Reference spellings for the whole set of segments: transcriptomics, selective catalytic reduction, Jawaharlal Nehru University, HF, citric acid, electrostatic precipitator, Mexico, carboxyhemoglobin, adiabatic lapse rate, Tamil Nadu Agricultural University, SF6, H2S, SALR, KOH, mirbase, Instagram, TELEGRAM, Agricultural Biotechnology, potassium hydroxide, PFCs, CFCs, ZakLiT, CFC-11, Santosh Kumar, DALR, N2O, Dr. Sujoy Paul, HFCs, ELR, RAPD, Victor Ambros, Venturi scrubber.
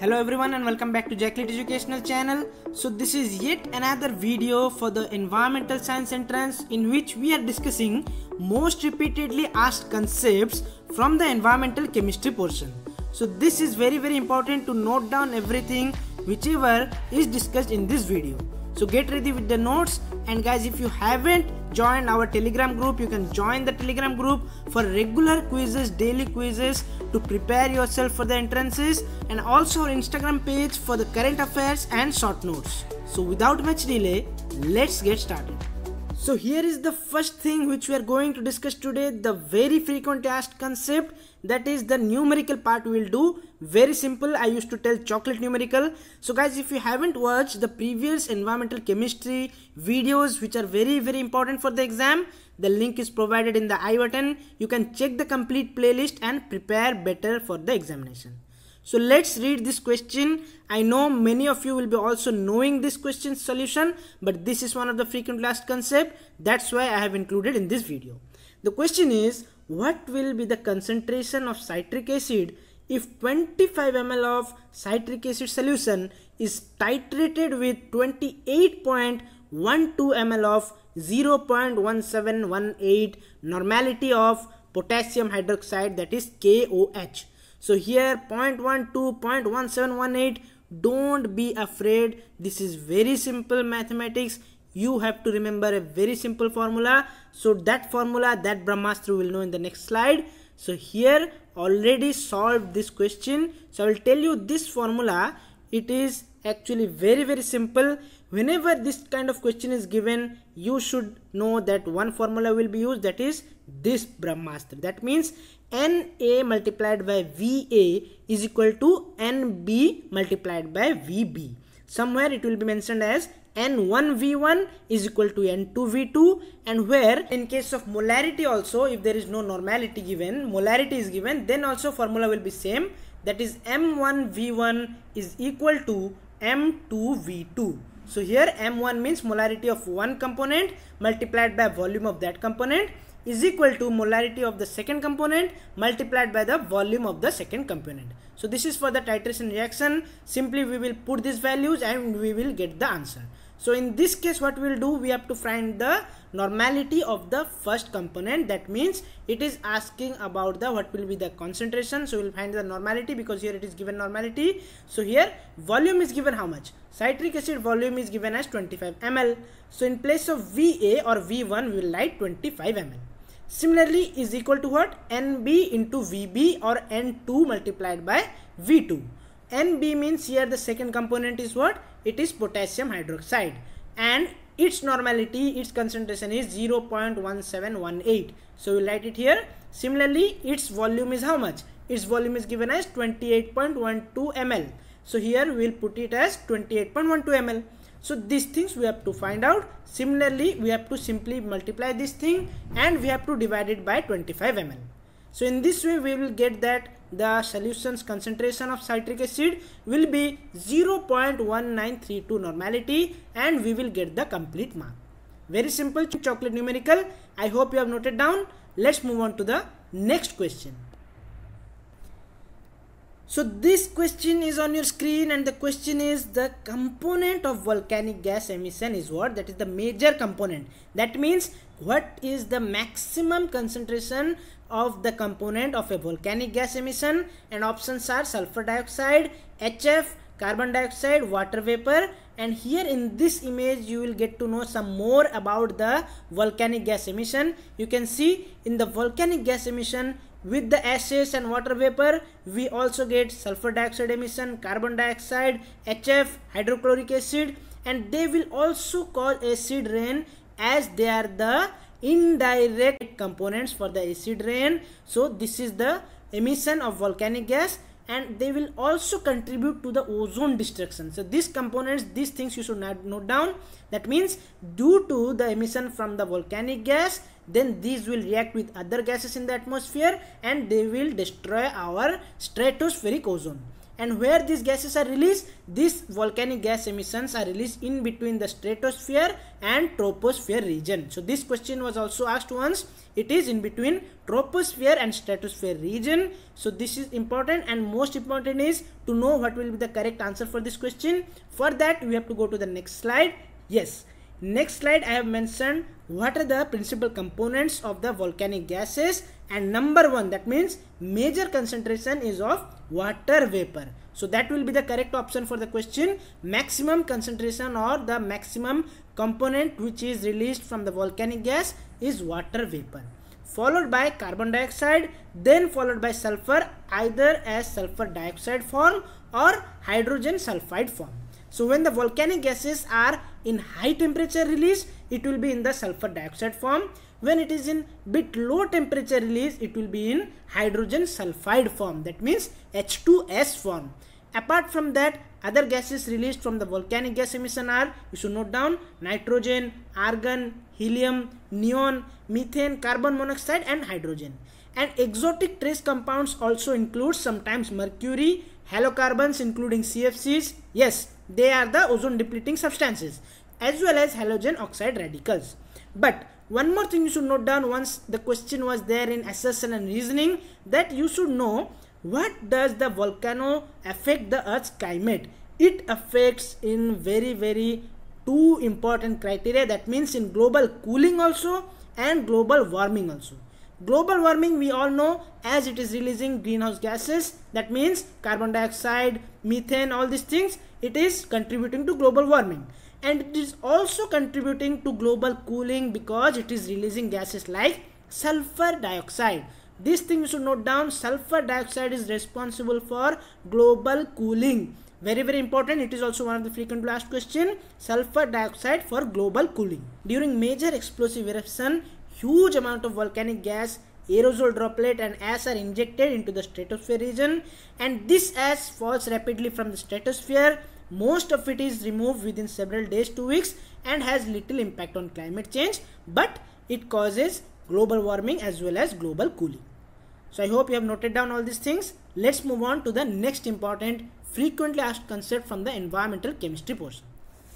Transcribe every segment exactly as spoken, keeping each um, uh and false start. Hello everyone and welcome back to ZakLiT educational channel. So this is yet another video for the environmental science entrance in which we are discussing most repeatedly asked concepts from the environmental chemistry portion. So this is very very important to note down everything whichever is discussed in this video. So get ready with the notes, and guys, if you haven't joined our Telegram group, you can join the Telegram group for regular quizzes, daily quizzes to prepare yourself for the entrances, and also our Instagram page for the current affairs and short notes. So without much delay, let's get started. So here is the first thing which we are going to discuss today, the very frequently asked concept, that is the numerical part we will do. Very simple, I used to tell chocolate numerical. So guys, if you haven't watched the previous environmental chemistry videos which are very very important for the exam, the link is provided in the I button. You can check the complete playlist and prepare better for the examination. So let's read this question. I know many of you will be also knowing this question's solution, but this is one of the frequently asked concept, that's why I have included in this video. The question is, what will be the concentration of citric acid if twenty-five milliliters of citric acid solution is titrated with twenty-eight point one two milliliters of zero point one seven one eight normality of potassium hydroxide, that is K O H. So here zero point one two, zero point one seven one eight, don't be afraid, this is very simple mathematics. You have to remember a very simple formula. So that formula that Brahmastru will know in the next slide. So here already solved this question. So I will tell you this formula. It is actually very very simple. Whenever this kind of question is given, you should know that one formula will be used, that is this Brahmastra. That means N A multiplied by V A is equal to N B multiplied by V B. Somewhere it will be mentioned as N one V one is equal to N two V two, and where in case of molarity also, if there is no normality given, molarity is given, then also formula will be same, that is M one V one is equal to M two V two. So here M one means molarity of one component multiplied by volume of that component is equal to molarity of the second component multiplied by the volume of the second component. So this is for the titration reaction. Simply we will put these values and we will get the answer. So in this case what we will do, we have to find the normality of the first component. That means it is asking about the what will be the concentration. So we will find the normality because here it is given normality. So here volume is given how much? Citric acid volume is given as twenty-five milliliters. So in place of V A or V one we will write twenty-five milliliters. Similarly is equal to what? N B into V B or N two multiplied by V two. N B means here the second component is what? It is potassium hydroxide, and its normality, its concentration is zero point one seven one eight. So we write it here. Similarly its volume is how much? Its volume is given as twenty-eight point one two milliliters. So here we will put it as twenty-eight point one two milliliters. So these things we have to find out. Similarly we have to simply multiply this thing and we have to divide it by twenty-five milliliters. So in this way we will get that the solution's concentration of citric acid will be zero point one nine three two normality, and we will get the complete mark. Very simple chocolate numerical. I hope you have noted down. Let's move on to the next question. So this question is on your screen, and the question is, the component of volcanic gas emission is what? That is the major component. That means what is the maximum concentration of the component of a volcanic gas emission, and options are sulfur dioxide, H F, carbon dioxide, water vapor. And here in this image you will get to know some more about the volcanic gas emission. You can see in the volcanic gas emission, with the ashes and water vapor, we also get sulfur dioxide emission, carbon dioxide, H F, hydrochloric acid, and they will also cause acid rain as they are the indirect components for the acid rain. So this is the emission of volcanic gas, and they will also contribute to the ozone destruction. So these components, these things you should not note down. That means due to the emission from the volcanic gas, then these will react with other gases in the atmosphere and they will destroy our stratospheric ozone. and where these gases are released, these volcanic gas emissions are released in between the stratosphere and troposphere region. So this question was also asked once. It is in between troposphere and stratosphere region. So this is important, and most important is to know what will be the correct answer for this question. For that we have to go to the next slide. Yes, next slide I have mentioned what are the principal components of the volcanic gases, and number one, that means major concentration is of water vapor. So that will be the correct option for the question. Maximum concentration or the maximum component which is released from the volcanic gas is water vapor, followed by carbon dioxide, then followed by sulfur, either as sulfur dioxide form or hydrogen sulfide form. So when the volcanic gases are in high temperature release, it will be in the sulfur dioxide form. When it is in bit low temperature release, it will be in hydrogen sulfide form, that means H two S form. Apart from that, other gases released from the volcanic gas emission are, you should note down, nitrogen, argon, helium, neon, methane, carbon monoxide and hydrogen. And exotic trace compounds also include sometimes mercury, halocarbons including C F Cs, yes, they are the ozone depleting substances, as well as halogen oxide radicals. But one more thing you should note down, once the question was there in assessment and reasoning, that you should know what does the volcano affect the earth's climate. It affects in very very two important criteria, that means in global cooling also and global warming also. Global warming we all know, as it is releasing greenhouse gases, that means carbon dioxide, methane, all these things, it is contributing to global warming. And it is also contributing to global cooling because it is releasing gases like sulfur dioxide. This thing you should note down, sulfur dioxide is responsible for global cooling. Very very important, it is also one of the frequently asked question, sulfur dioxide for global cooling. During major explosive eruption, huge amount of volcanic gas, aerosol droplet and ash are injected into the stratosphere region, and this ash falls rapidly from the stratosphere. Most of it is removed within several days to weeks and has little impact on climate change, but it causes global warming as well as global cooling. So I hope you have noted down all these things. Let's move on to the next important frequently asked concept from the environmental chemistry portion.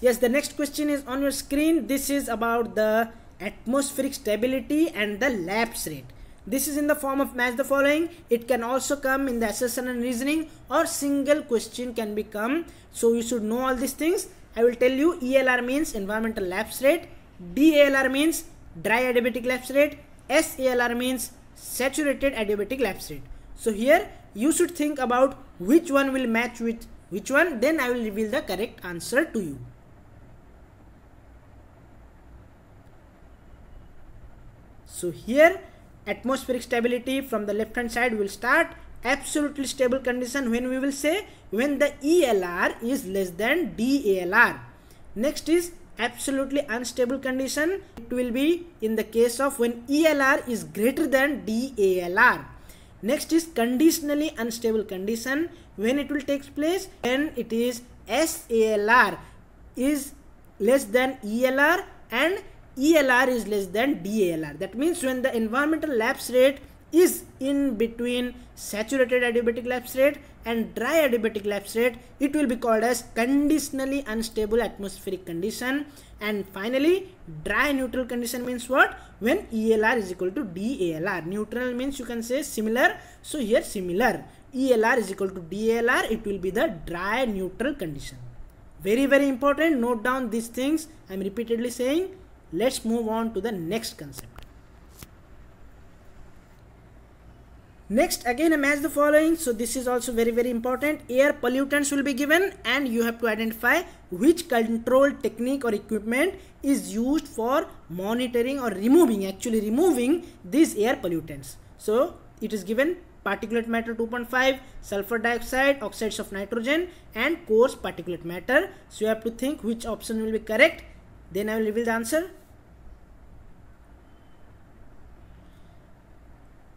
Yes, the next question is on your screen. This is about the atmospheric stability and the lapse rate. This is in the form of match the following. It can also come in the assessment and reasoning, or single question can become. So you should know all these things. I will tell you, E L R means environmental lapse rate, D A L R means dry adiabatic lapse rate, S A L R means saturated adiabatic lapse rate. So here you should think about which one will match with which one, then I will reveal the correct answer to you. So here atmospheric stability from the left hand side will start. Absolutely stable condition when we will say, when the E L R is less than D A L R. Next is absolutely unstable condition. It will be in the case of when E L R is greater than D A L R. Next is conditionally unstable condition. When it will take place, when it is S A L R is less than E L R and E L R is less than D A L R. That means when the environmental lapse rate is in between saturated adiabatic lapse rate and dry adiabatic lapse rate, it will be called as conditionally unstable atmospheric condition. And finally, dry neutral condition means what? When E L R is equal to D A L R. Neutral means you can say similar. So here similar. E L R is equal to D A L R. It will be the dry neutral condition. Very very important. Note down these things. I am repeatedly saying. Let's move on to the next concept. Next, again I match the following. So this is also very very important. Air pollutants will be given and you have to identify which control technique or equipment is used for monitoring or removing, actually removing these air pollutants. So it is given particulate matter two point five, sulfur dioxide, oxides of nitrogen and coarse particulate matter. So you have to think which option will be correct. Then I will reveal the answer.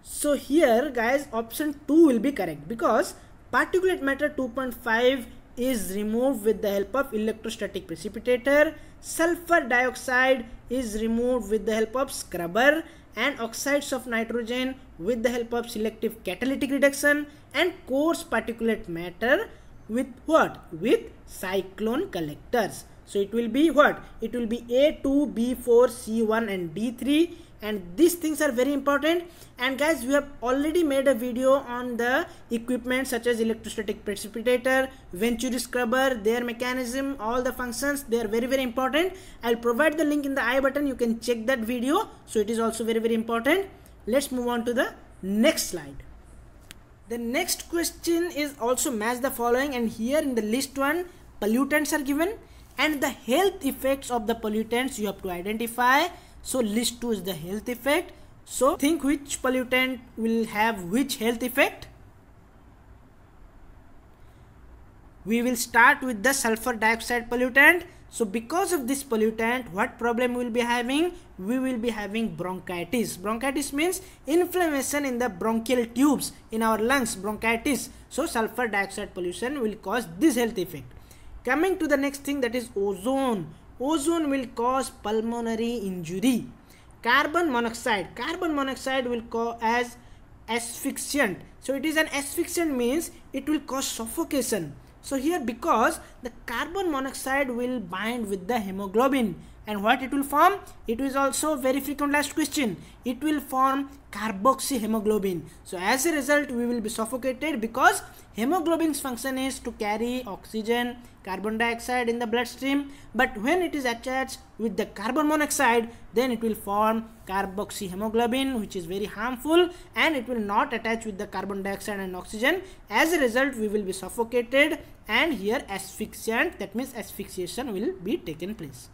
So here guys, option two will be correct, because particulate matter two point five is removed with the help of electrostatic precipitator, sulfur dioxide is removed with the help of scrubber, and oxides of nitrogen with the help of selective catalytic reduction, and coarse particulate matter with what? With cyclone collectors. So it will be what? It will be A two, B four, C one and D three, and these things are very important. And guys, we have already made a video on the equipment such as electrostatic precipitator, Venturi scrubber, their mechanism, all the functions, they are very very important. I'll provide the link in the I button, you can check that video. So it is also very very important. Let's move on to the next slide. The next question is also match the following, and here in the list one pollutants are given and the health effects of the pollutants you have to identify. So list two is the health effect. So think which pollutant will have which health effect. We will start with the sulfur dioxide pollutant. So because of this pollutant, what problem we will be having? We will be having bronchitis. Bronchitis means inflammation in the bronchial tubes in our lungs, bronchitis. So sulfur dioxide pollution will cause this health effect. Coming to the next thing, that is ozone. Ozone will cause pulmonary injury. Carbon monoxide. Carbon monoxide will cause as asphyxiant. So it is an asphyxiant, means it will cause suffocation. So here, because the carbon monoxide will bind with the hemoglobin, and what it will form? It is also very frequent last question. It will form carboxyhemoglobin. So as a result, we will be suffocated because hemoglobin's function is to carry oxygen, carbon dioxide in the bloodstream. But when it is attached with the carbon monoxide, then it will form carboxyhemoglobin, which is very harmful, and it will not attach with the carbon dioxide and oxygen. As a result, we will be suffocated, and here asphyxiant, that means asphyxiation will be taken place.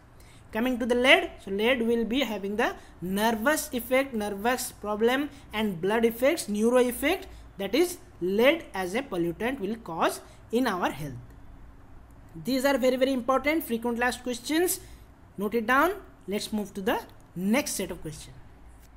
Coming to the lead, so lead will be having the nervous effect, nervous problem, and blood effects, neuro effect. That is, lead as a pollutant will cause in our health. These are very very important frequent last questions. Note it down. Let's move to the next set of questions.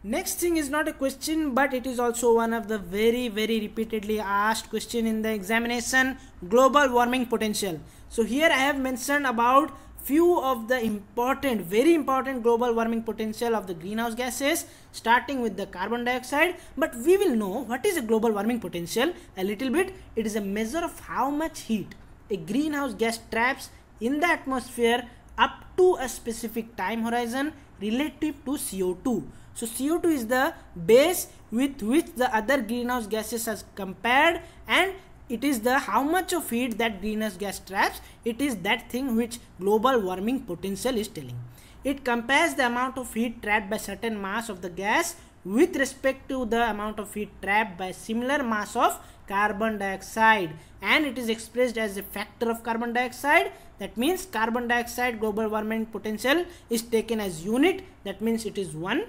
Next thing is not a question, but it is also one of the very very repeatedly asked question in the examination, global warming potential. So here I have mentioned about few of the important, very important global warming potential of the greenhouse gases, starting with the carbon dioxide. But we will know what is a global warming potential a little bit. It is a measure of how much heat a greenhouse gas traps in the atmosphere up to a specific time horizon relative to C O two. So C O two is the base with which the other greenhouse gases are compared, and it is the how much of heat that greenhouse gas traps. It is that thing which global warming potential is telling. It compares the amount of heat trapped by certain mass of the gas with respect to the amount of heat trapped by similar mass of carbon dioxide, and it is expressed as a factor of carbon dioxide. That means carbon dioxide global warming potential is taken as unit, that means it is one.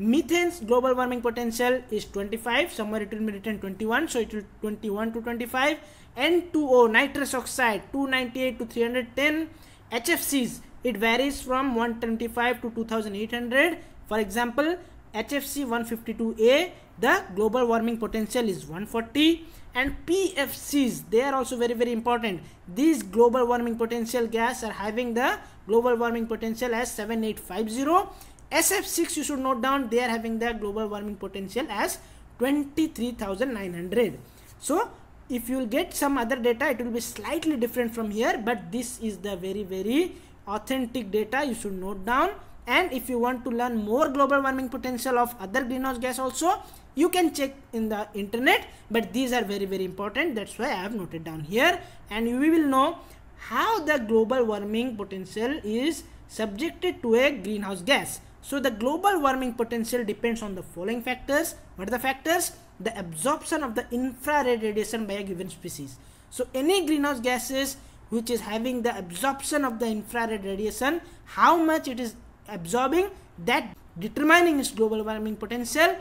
Methane's global warming potential is twenty-five, somewhere it will be written twenty-one, so it will twenty-one to twenty-five. N two O, nitrous oxide, two ninety-eight to three ten. H F Cs, it varies from one twenty-five to two thousand eight hundred. For example, H F C one fifty-two A, the global warming potential is one forty. And P F Cs, they are also very very important. These global warming potential gas are having the global warming potential as seven eight five zero. S F six, you should note down, they are having the global warming potential as twenty-three thousand nine hundred. So if you will get some other data, it will be slightly different from here, but this is the very very authentic data you should note down. And if you want to learn more global warming potential of other greenhouse gas also, you can check in the internet, but these are very very important, that's why I have noted down here. And we will know how the global warming potential is subjected to a greenhouse gas. So the global warming potential depends on the following factors. What are the factors? The absorption of the infrared radiation by a given species. So any greenhouse gases which is having the absorption of the infrared radiation, how much it is absorbing, that determining its global warming potential.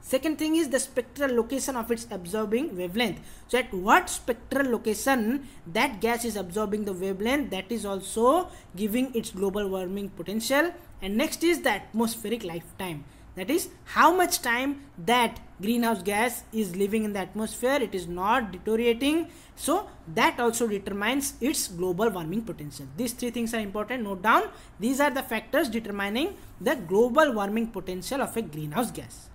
Second thing is the spectral location of its absorbing wavelength. So at what spectral location that gas is absorbing the wavelength, that is also giving its global warming potential. And next is the atmospheric lifetime. That is how much time that greenhouse gas is living in the atmosphere, it is not deteriorating. So that also determines its global warming potential. These three things are important. Note down, these are the factors determining the global warming potential of a greenhouse gas.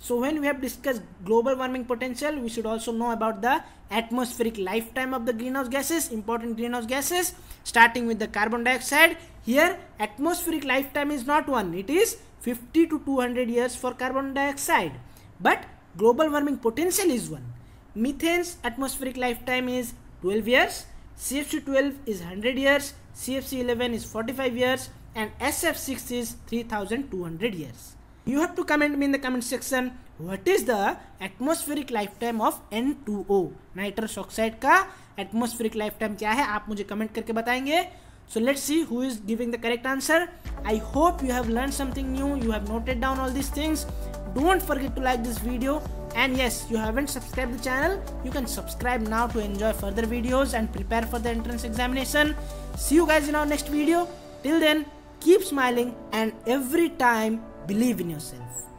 So when we have discussed global warming potential, we should also know about the atmospheric lifetime of the greenhouse gases, important greenhouse gases, starting with the carbon dioxide. Here atmospheric lifetime is not one, it is fifty to two hundred years for carbon dioxide, but global warming potential is one. Methane's atmospheric lifetime is twelve years, C F C twelve is one hundred years, C F C eleven is forty-five years, and S F six is three thousand two hundred years. You have to comment me in the comment section, what is the atmospheric lifetime of N two O, nitrous oxide का atmospheric lifetime क्या है, आप मुझे comment करके बताएंगे. So let's see who is giving the correct answer. I hope you have learned something new, you have noted down all these things. Don't forget to like this video, and yes, you haven't subscribed the channel, you can subscribe now to enjoy further videos and prepare for the entrance examination. See you guys in our next video. Till then, keep smiling and every time believe in yourself.